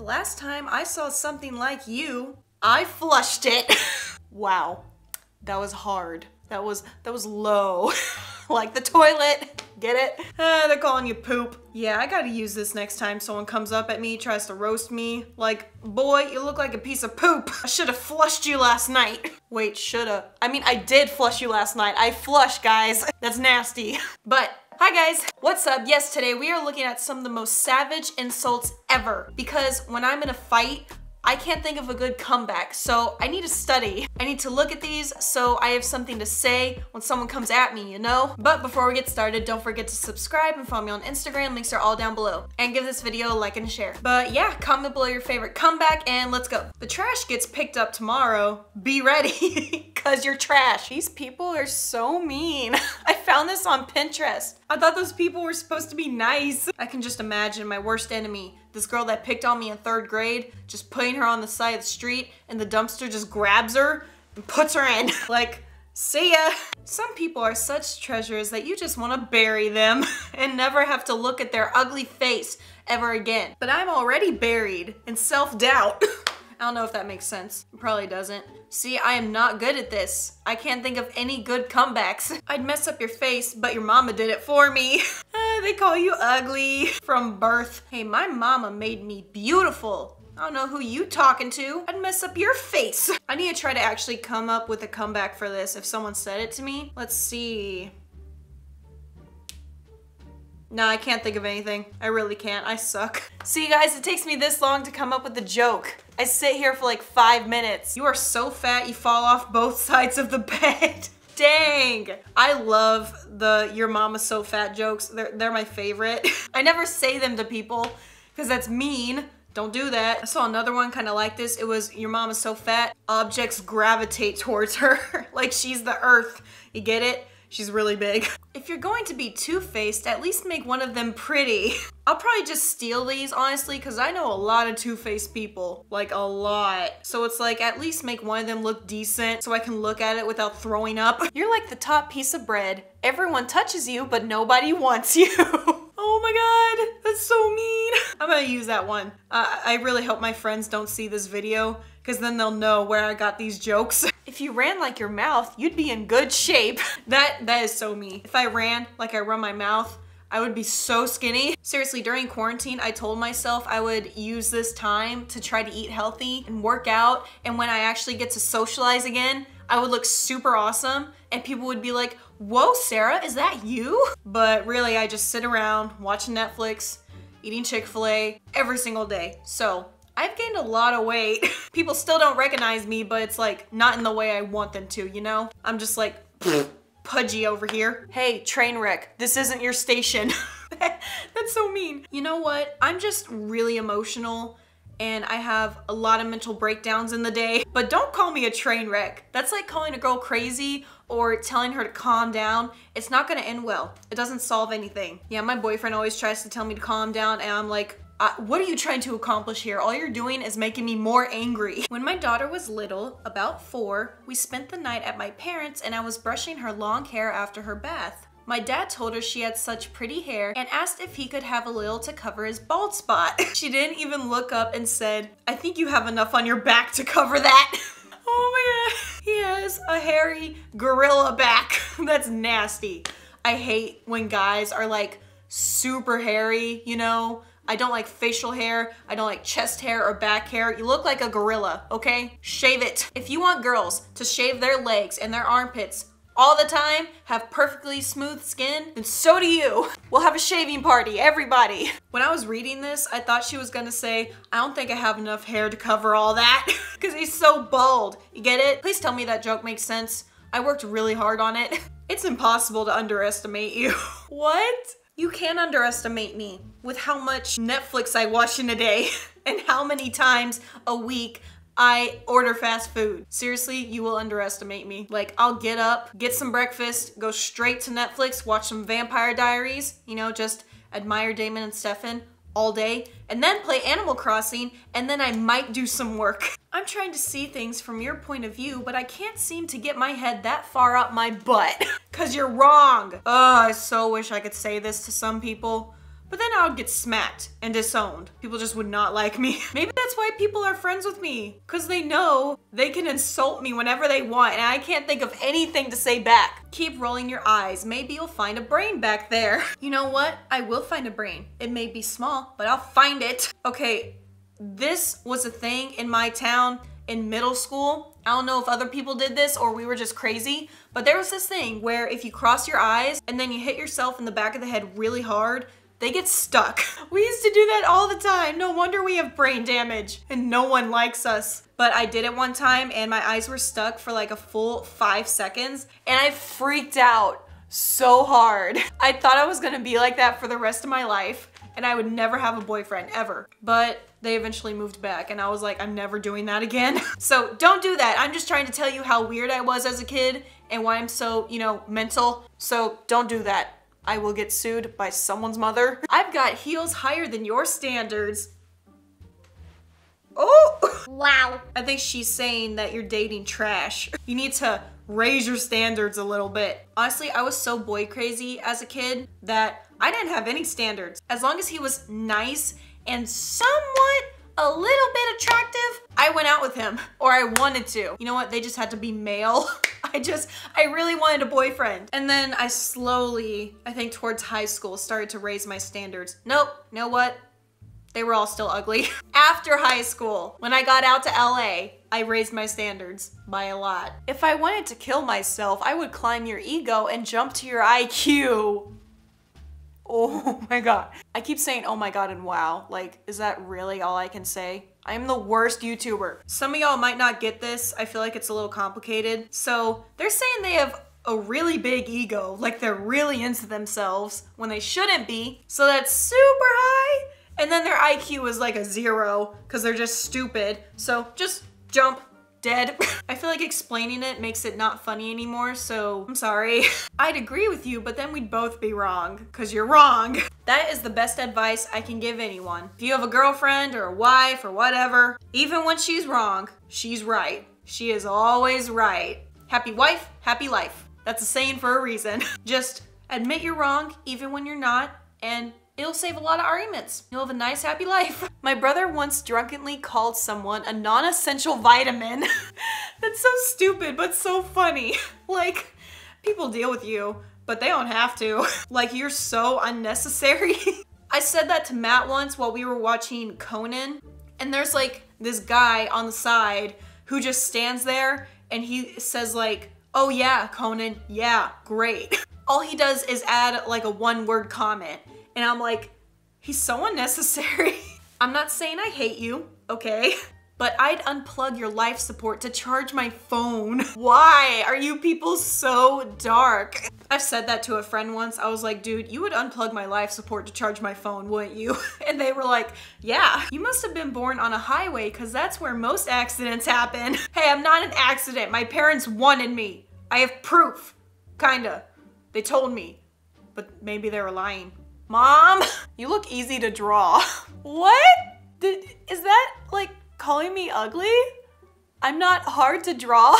The last time I saw something like you, I flushed it. Wow, that was hard. That was low. Like the toilet, get it? They're calling you poop. Yeah, I gotta use this next time someone comes up at me, tries to roast me. Like, boy, you look like a piece of poop. I should've flushed you last night. Wait, should've. I mean, I did flush you last night. I flushed, guys. That's nasty. But, hi guys, what's up? Yes, today we are looking at some of the most savage insults ever. Because when I'm in a fight, I can't think of a good comeback, so I need to study. I need to look at these so I have something to say when someone comes at me, you know? But before we get started, don't forget to subscribe and follow me on Instagram, links are all down below. And give this video a like and a share. But yeah, comment below your favorite comeback and let's go. The trash gets picked up tomorrow. Be ready, cause you're trash. These people are so mean. I found this on Pinterest. I thought those people were supposed to be nice. I can just imagine my worst enemy, this girl that picked on me in 3rd grade, just putting her on the side of the street and the dumpster just grabs her and puts her in. Like, see ya. Some people are such treasures that you just want to bury them and never have to look at their ugly face ever again. But I'm already buried in self-doubt. I don't know if that makes sense. It probably doesn't. See, I am not good at this. I can't think of any good comebacks. I'd mess up your face, but your mama did it for me. They call you ugly from birth. Hey, my mama made me beautiful. I don't know who you talking to. I'd mess up your face. I need to try to actually come up with a comeback for this if someone said it to me. Let's see. No, I can't think of anything. I really can't. I suck. See, guys, it takes me this long to come up with a joke. I sit here for like 5 minutes. You are so fat, you fall off both sides of the bed. Dang. I love the your mama's so fat jokes. They're my favorite. I never say them to people because that's mean. Don't do that. I saw another one kind of like this. It was your mama's so fat, objects gravitate towards her. Like she's the earth. You get it? She's really big. If you're going to be two-faced, at least make one of them pretty. I'll probably just steal these, honestly, because I know a lot of two-faced people. Like, a lot. So it's like, at least make one of them look decent so I can look at it without throwing up. You're like the top piece of bread. Everyone touches you, but nobody wants you. Oh my god, that's so mean. I'm gonna use that one. I really hope my friends don't see this video, because then they'll know where I got these jokes. If you ran like your mouth, you'd be in good shape. That is so me. If I ran like I run my mouth, I would be so skinny. Seriously, during quarantine, I told myself I would use this time to try to eat healthy and work out. And when I actually get to socialize again, I would look super awesome. And people would be like, whoa, Sarah, is that you? But really, I just sit around watching Netflix, eating Chick-fil-A every single day. So I've gained a lot of weight. People still don't recognize me, but it's like not in the way I want them to, you know? I'm just like pudgy over here. Hey, train wreck, this isn't your station. That's so mean. You know what? I'm just really emotional and I have a lot of mental breakdowns in the day, but don't call me a train wreck. That's like calling a girl crazy or telling her to calm down. It's not gonna end well. It doesn't solve anything. Yeah, my boyfriend always tries to tell me to calm down and I'm like, what are you trying to accomplish here? All you're doing is making me more angry. When my daughter was little, about 4, we spent the night at my parents' and I was brushing her long hair after her bath. My dad told her she had such pretty hair and asked if he could have a little to cover his bald spot. She didn't even look up and said, I think you have enough on your back to cover that. Oh my god, he has a hairy gorilla back. That's nasty. I hate when guys are like super hairy, you know? I don't like facial hair, I don't like chest hair or back hair. You look like a gorilla, okay? Shave it. If you want girls to shave their legs and their armpits all the time, have perfectly smooth skin, then so do you. We'll have a shaving party, everybody. When I was reading this, I thought she was gonna say, I don't think I have enough hair to cover all that, because he's so bald, you get it? Please tell me that joke makes sense. I worked really hard on it. It's impossible to underestimate you. What? You can't underestimate me with how much Netflix I watch in a day and how many times a week I order fast food. Seriously, you will underestimate me. Like, I'll get up, get some breakfast, go straight to Netflix, watch some Vampire Diaries, you know, just admire Damon and Stefan all day, and then play Animal Crossing, and then I might do some work. I'm trying to see things from your point of view, but I can't seem to get my head that far up my butt. Cause you're wrong. Oh, I so wish I could say this to some people, But then I would get smacked and disowned. People just would not like me. Maybe that's why people are friends with me, because they know they can insult me whenever they want and I can't think of anything to say back. Keep rolling your eyes. Maybe you'll find a brain back there. You know what? I will find a brain. It may be small, but I'll find it. Okay, this was a thing in my town in middle school. I don't know if other people did this or we were just crazy, but there was this thing where if you cross your eyes and then you hit yourself in the back of the head really hard, they get stuck. We used to do that all the time. No wonder we have brain damage and no one likes us. But I did it one time and my eyes were stuck for like a full 5 seconds and I freaked out so hard. I thought I was gonna be like that for the rest of my life and I would never have a boyfriend ever. But they eventually moved back and I was like, I'm never doing that again. So don't do that. I'm just trying to tell you how weird I was as a kid and why I'm so, you know, mental. So don't do that. I will get sued by someone's mother. I've got heels higher than your standards. Oh! Wow. I think she's saying that you're dating trash. You need to raise your standards a little bit. Honestly, I was so boy crazy as a kid that I didn't have any standards. As long as he was nice and somewhat a little bit attractive, I went out with him, or I wanted to. You know what? They just had to be male. I really wanted a boyfriend. And then I slowly, I think towards high school, started to raise my standards. Nope, you know what? They were all still ugly. After high school, when I got out to LA, I raised my standards by a lot. If I wanted to kill myself, I would climb your ego and jump to your IQ. Oh my God. I keep saying, oh my God and wow. Like, is that really all I can say? I am the worst YouTuber. Some of y'all might not get this. I feel like it's a little complicated. So they're saying they have a really big ego, like they're really into themselves when they shouldn't be. So that's super high. And then their IQ is like a 0 because they're just stupid. So just jump dead. I feel like explaining it makes it not funny anymore. So I'm sorry. I'd agree with you, but then we'd both be wrong because you're wrong. That is the best advice I can give anyone. If you have a girlfriend or a wife or whatever, even when she's wrong, she's right. She is always right. Happy wife, happy life. That's a saying for a reason. Just admit you're wrong even when you're not, and it'll save a lot of arguments. You'll have a nice, happy life. My brother once drunkenly called someone a non-essential vitamin. That's so stupid, but so funny. Like, people deal with you, but they don't have to. Like, you're so unnecessary. I said that to Matt once while we were watching Conan, and there's like this guy on the side who just stands there and he says like, oh yeah, Conan, yeah, great. All he does is add like a one-word comment, and I'm like, he's so unnecessary. I'm not saying I hate you, okay? But I'd unplug your life support to charge my phone. Why are you people so dark? I've said that to a friend once. I was like, dude, you would unplug my life support to charge my phone, wouldn't you? And they were like, yeah. You must have been born on a highway because that's where most accidents happen. Hey, I'm not an accident. My parents wanted me. I have proof, kinda. They told me, but maybe they were lying. Mom, you look easy to draw. What? Is that like, calling me ugly? I'm not hard to draw.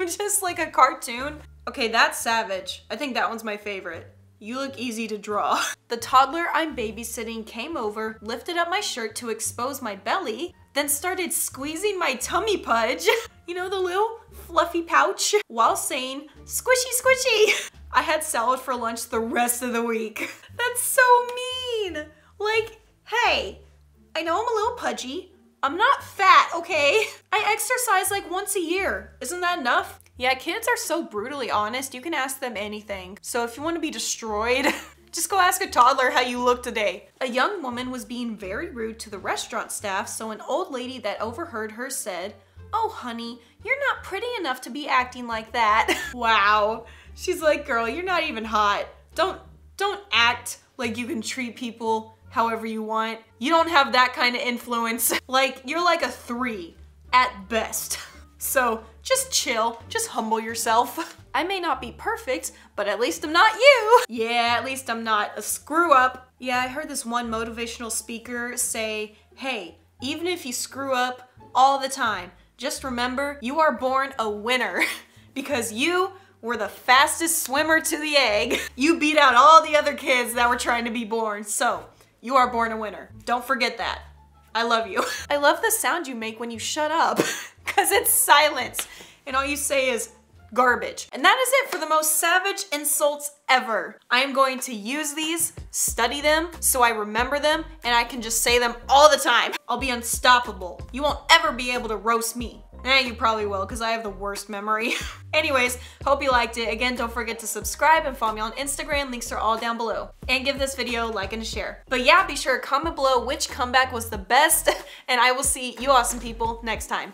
I'm just like a cartoon. Okay, that's savage. I think that one's my favorite. You look easy to draw. The toddler I'm babysitting came over, lifted up my shirt to expose my belly, then started squeezing my tummy pudge. You know, the little fluffy pouch, while saying, squishy, squishy. I had salad for lunch the rest of the week. That's so mean. Like, hey, I know I'm a little pudgy, I'm not fat, okay? I exercise like once a year. Isn't that enough? Yeah, kids are so brutally honest. You can ask them anything. So if you want to be destroyed, just go ask a toddler how you look today. A young woman was being very rude to the restaurant staff, so an old lady that overheard her said, oh honey, you're not pretty enough to be acting like that. Wow. She's like, girl, you're not even hot. Don't act like you can treat people however you want. You don't have that kind of influence. Like, you're like a 3 at best. So just chill, just humble yourself. I may not be perfect, but at least I'm not you. Yeah, at least I'm not a screw up. Yeah, I heard this one motivational speaker say, hey, even if you screw up all the time, just remember you are born a winner because you were the fastest swimmer to the egg. You beat out all the other kids that were trying to be born. So You are born a winner. Don't forget that. I love you. I love the sound you make when you shut up, because it's silence and all you say is garbage. And that is it for the most savage insults ever. I am going to use these, study them, so I remember them, and I can just say them all the time. I'll be unstoppable. You won't ever be able to roast me. Eh, you probably will, because I have the worst memory. Anyways, hope you liked it. Again, don't forget to subscribe and follow me on Instagram. Links are all down below. And give this video a like and a share. But yeah, be sure to comment below which comeback was the best, and I will see you awesome people next time.